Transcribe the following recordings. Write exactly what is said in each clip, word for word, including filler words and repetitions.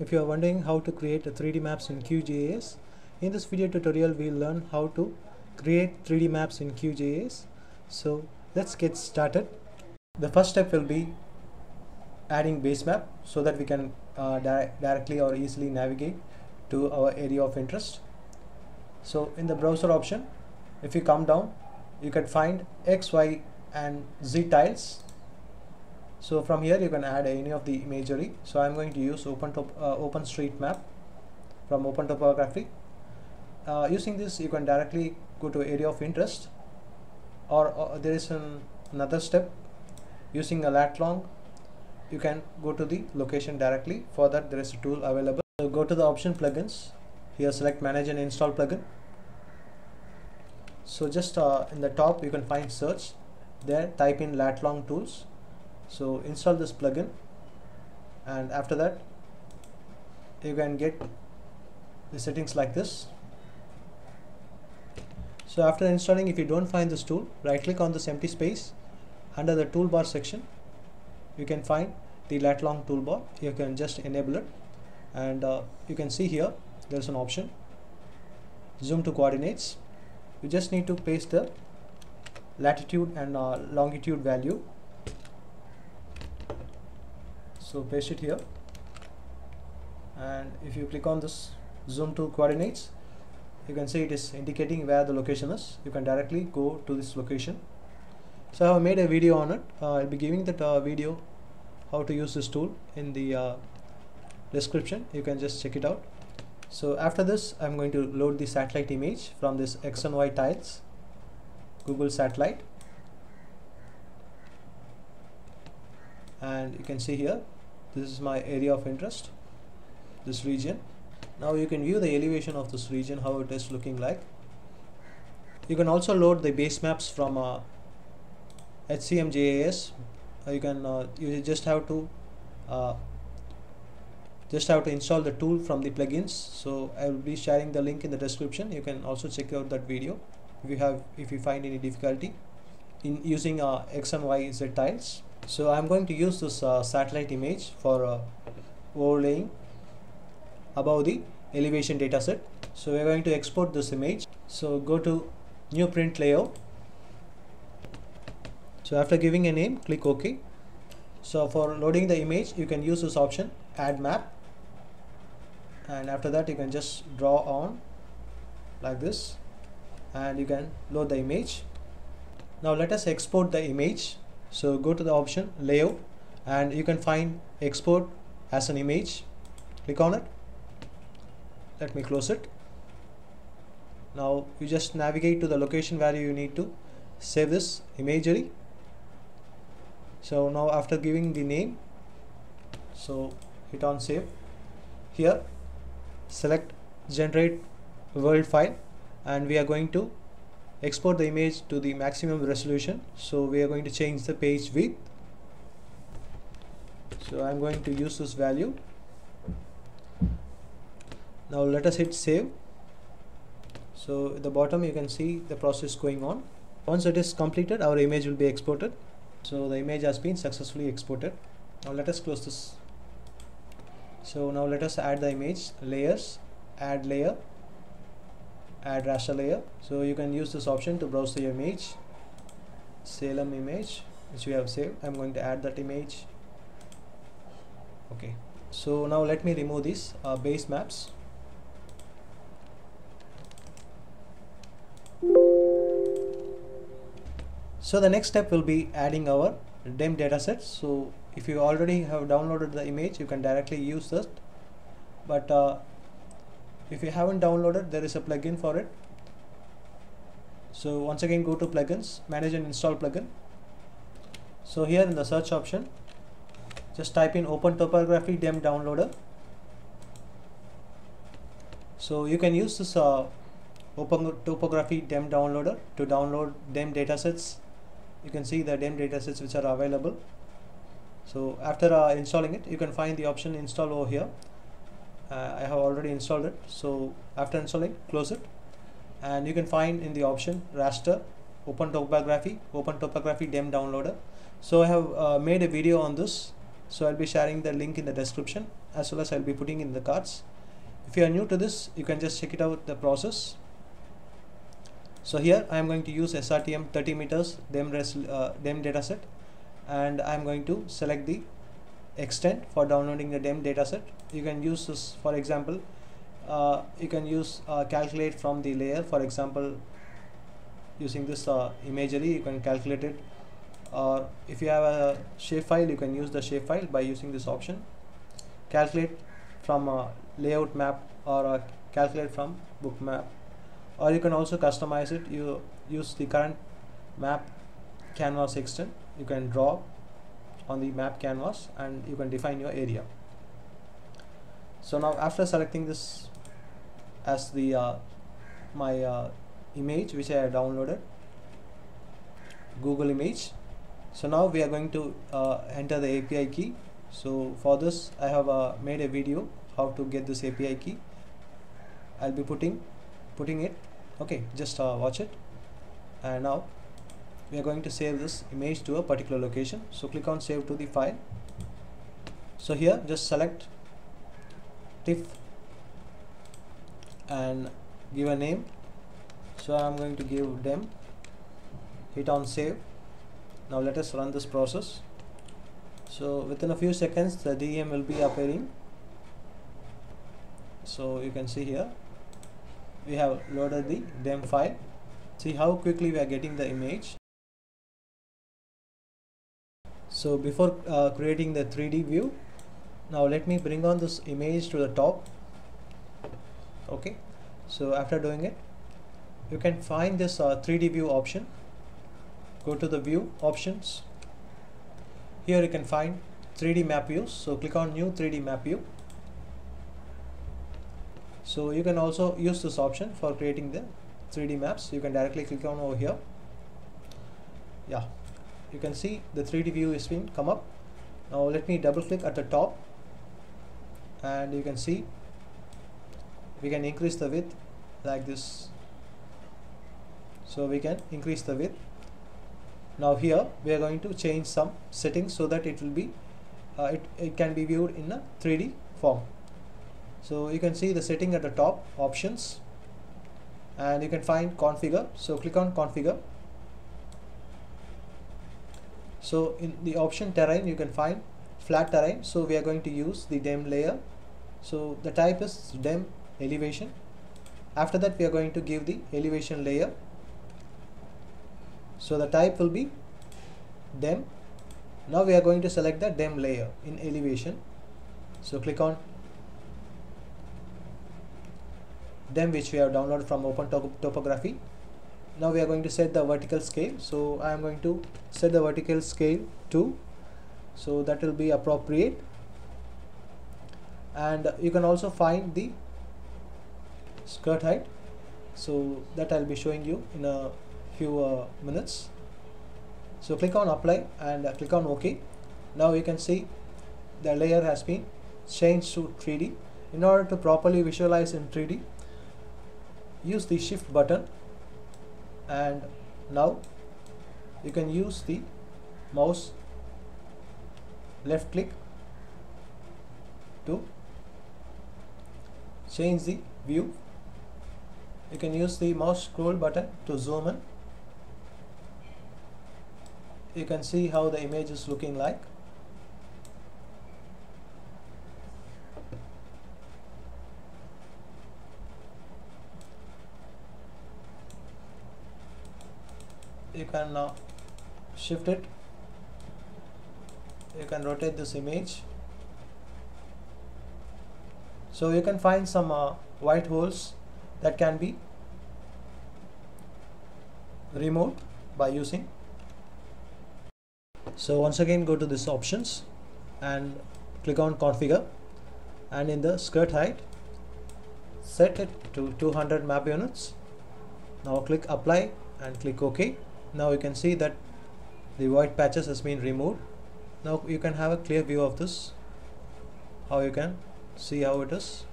If you are wondering how to create a three D maps in Q G I S, in this video tutorial we will learn how to create three D maps in Q G I S. So let's get started. The first step will be adding base map so that we can uh, di directly or easily navigate to our area of interest. So in the browser option, if you come down, you can find X Y and Z tiles. So from here you can add any of the imagery. So I'm going to use Open top, uh, OpenStreetMap from Open Topography. Uh, using this, you can directly go to area of interest, or, or there is an, another step. Using a lat-long, you can go to the location directly. For that, there is a tool available. So go to the option plugins. Here, select manage and install plugin. So just uh, in the top, you can find search. There, type in lat-long tools. So install this plugin, and after that you can get the settings like this. So after installing, if you don't find this tool, right click on this empty space. Under the toolbar section you can find the lat-long toolbar. You can just enable it, and uh, you can see here there's an option zoom to coordinates. You just need to paste the latitude and uh, longitude value. So paste it here, and if you click on this zoom to coordinates, you can see it is indicating where the location is. You can directly go to this location. So I have made a video on it. uh, I'll be giving that uh, video how to use this tool in the uh, description. You can just check it out. So after this, I'm going to load the satellite image from this X and Y tiles, Google satellite, and you can see here this is my area of interest, this region. Now you can view the elevation of this region, how it is looking like. You can also load the base maps from uh, H C M G I S. Uh, you can uh, you just have to uh, just have to install the tool from the plugins. So I will be sharing the link in the description. You can also check out that video if you have if you find any difficulty in using uh, X and Y Z tiles. So I'm going to use this uh, satellite image for uh, overlaying above the elevation dataset. So we're going to export this image. So go to new print layout. So after giving a name, click OK. So for loading the image, you can use this option add map, and after that you can just draw on like this, and you can load the image. Now let us export the image. So go to the option layout, and you can find export as an image. Click on it. Let me close it. Now you just navigate to the location where you need to save this imagery. So now after giving the name, so hit on save. Here select generate world file, and we are going to export the image to the maximum resolution. So we are going to change the page width. So I'm going to use this value. Now let us hit save. So at the bottom you can see the process going on. Once it is completed, our image will be exported. So the image has been successfully exported. Now let us close this. So now let us add the image layers, add layer, add raster layer. So you can use this option to browse the image. Salem image which we have saved, I'm going to add that image. Okay, so now let me remove these uh, base maps. So the next step will be adding our D E M dataset. So if you already have downloaded the image, you can directly use this, but uh, if you haven't downloaded, there is a plugin for it. So once again go to plugins, manage and install plugin. So here in the search option, just type in Open Topography D E M Downloader. So you can use this uh, Open Topography D E M Downloader to download D E M datasets. You can see the D E M datasets which are available. So after uh, installing it, you can find the option install over here. Uh, I have already installed it. So after installing, close it, and you can find in the option raster, Open Topography, Open Topography D E M Downloader. So I have uh, made a video on this, so I'll be sharing the link in the description. as well as I'll be putting in the cards. If you are new to this, you can just check it out, the process. So here I am going to use S R T M thirty meters D E M, uh, D E M dataset, and I am going to select the extent for downloading the D E M dataset. You can use this, for example, uh, you can use uh, calculate from the layer, for example, using this uh, imagery, you can calculate it, or if you have a shapefile, you can use the shapefile by using this option. Calculate from a layout map or a calculate from book map, or you can also customize it. You use the current map canvas extent, you can draw on the map canvas and you can define your area. So now after selecting this as the uh, my uh, image which I have downloaded, Google image, so now we are going to uh, enter the A P I key. So for this I have uh, made a video how to get this A P I key. I'll be putting putting it, okay, just uh, watch it. And now we are going to save this image to a particular location, so click on save to the file. So here just select TIFF and give a name, so I'm going to give D E M. Hit on save. Now let us run this process. So within a few seconds the D E M will be appearing. So you can see here we have loaded the D E M file. See how quickly we are getting the image. So before uh, creating the three D view, now let me bring on this image to the top. Okay, so after doing it, you can find this uh, three D view option. Go to the view options. Here you can find three D map views, so click on new three D map view. So you can also use this option for creating the three D maps. You can directly click on over here. Yeah, you can see the three D view is being come up. Now let me double click at the top and you can see we can increase the width like this. So we can increase the width. Now here we are going to change some settings so that it will be uh, it, it can be viewed in a three D form. So you can see the setting at the top, options, and you can find configure, so click on configure. So in the option terrain you can find flat terrain, so we are going to use the D E M layer, so the type is D E M elevation. After that we are going to give the elevation layer, so the type will be D E M. Now we are going to select the D E M layer in elevation, so click on D E M which we have downloaded from Open Topography. Now we are going to set the vertical scale, so I am going to set the vertical scale to, so that will be appropriate. And you can also find the skirt height, so that I'll be showing you in a few uh, minutes. So click on apply and uh, click on OK. Now you can see the layer has been changed to three D. In order to properly visualize in three D, use the shift button, and now you can use the mouse left click to change the view. You can use the mouse scroll button to zoom in. You can see how the image is looking like. You can now shift it, you can rotate this image. So you can find some uh, white holes that can be removed by using. So once again go to this options and click on configure, and in the skirt height set it to two hundred map units. Now click apply and click OK. Now you can see that the white patches has been removed. Now you can have a clear view of this, how you can see how it is.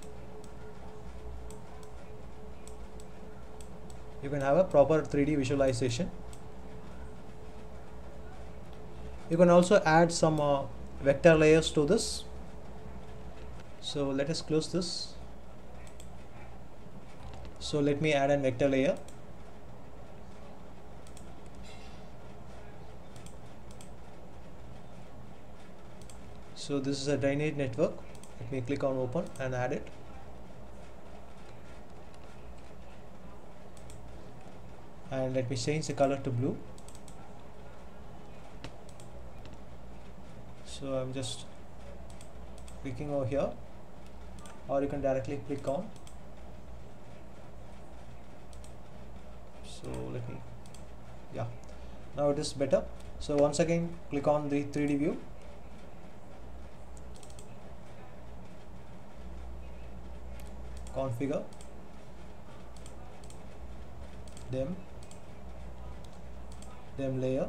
You can have a proper three D visualization. You can also add some uh, vector layers to this, So let us close this. So let me add a vector layer. So this is a drainage network. Let me click on open and add it. And let me change the color to blue. So I'm just clicking over here, or you can directly click on. So let me, yeah, now it is better. So once again click on the three D view. Configure D E M, D E M layer,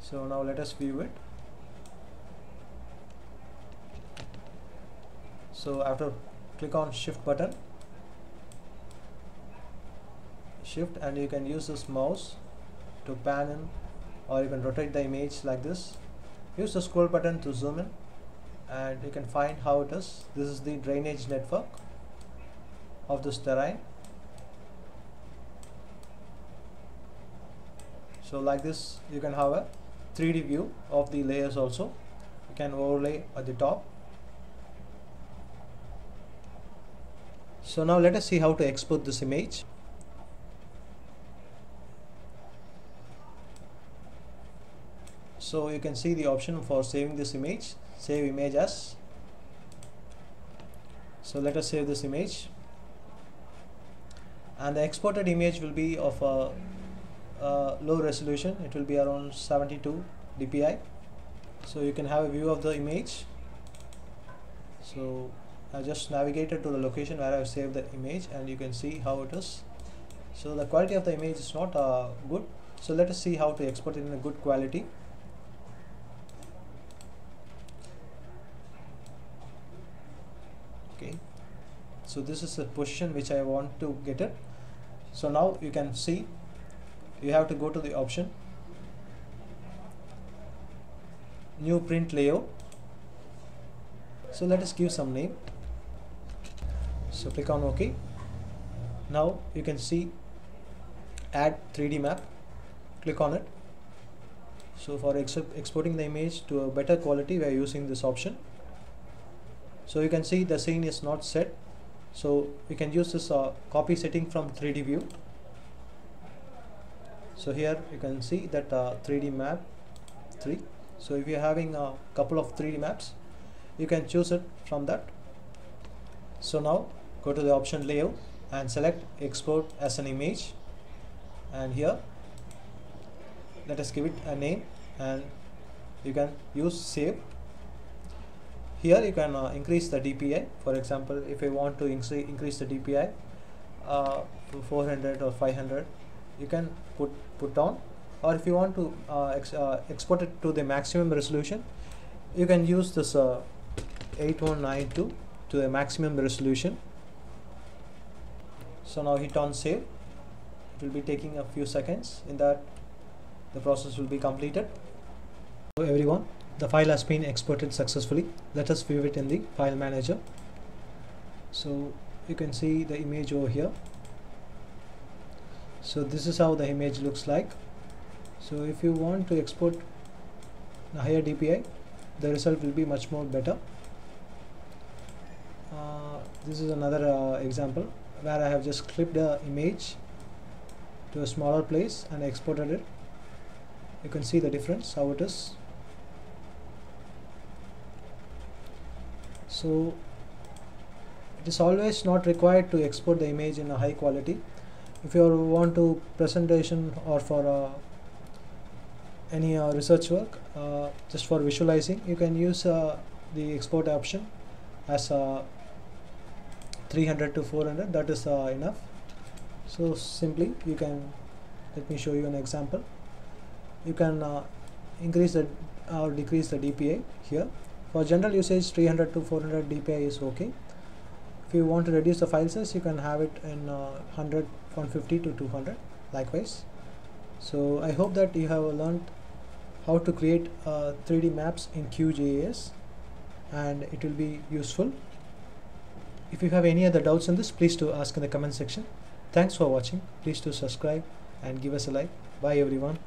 so now let us view it. So after click on shift button, shift, and you can use this mouse to pan in, or you can rotate the image like this. Use the scroll button to zoom in, and you can find how it is. This is the drainage network of this terrain. So like this you can have a three D view of the layers also. You can overlay at the top. So now let us see how to export this image. So you can see the option for saving this image, save image as. So let us save this image, and the exported image will be of a, a low resolution. It will be around seventy-two D P I. So you can have a view of the image. So I just navigated to the location where I saved the image, and you can see how it is. So the quality of the image is not uh, good. So let us see how to export it in a good quality. So this is the position which I want to get it. So now you can see you have to go to the option new print layout. So let us give some name. So click on OK. Now you can see add three D map. Click on it. So for ex exporting the image to a better quality, we are using this option. So you can see the scene is not set. So we can use this uh, copy setting from three D view. So here you can see that uh, three D map three. So if you're having a couple of three D maps, you can choose it from that. So now go to the option layout and select export as an image, and here let us give it a name, and you can use save. Here you can uh, increase the D P I. For example, if you want to increase the D P I uh, to four hundred or five hundred, you can put put down. Or if you want to uh, ex uh, export it to the maximum resolution, you can use this uh, eighty-one ninety-two to the maximum resolution. So now hit on save. It will be taking a few seconds. In that, the process will be completed. So everyone, the file has been exported successfully. Let us view it in the file manager. So you can see the image over here. So this is how the image looks like. So if you want to export a higher D P I, the result will be much more better. Uh, this is another uh, example where I have just clipped the image to a smaller place and exported it. You can see the difference how it is. So it is always not required to export the image in a high quality. If you want to presentation or for uh, any uh, research work, uh, just for visualizing, you can use uh, the export option as uh, three hundred to four hundred. That is uh, enough. So simply you can, let me show you an example. You can uh, increase the or decrease the D P I here. For general usage, three hundred to four hundred D P I is okay. If you want to reduce the file size, you can have it in uh, one hundred, one fifty to two hundred. likewise. So I hope that you have learned how to create uh, three D maps in Q G I S, and it will be useful. If you have any other doubts on this, please do ask in the comment section. Thanks for watching. Please do subscribe and give us a like. Bye everyone.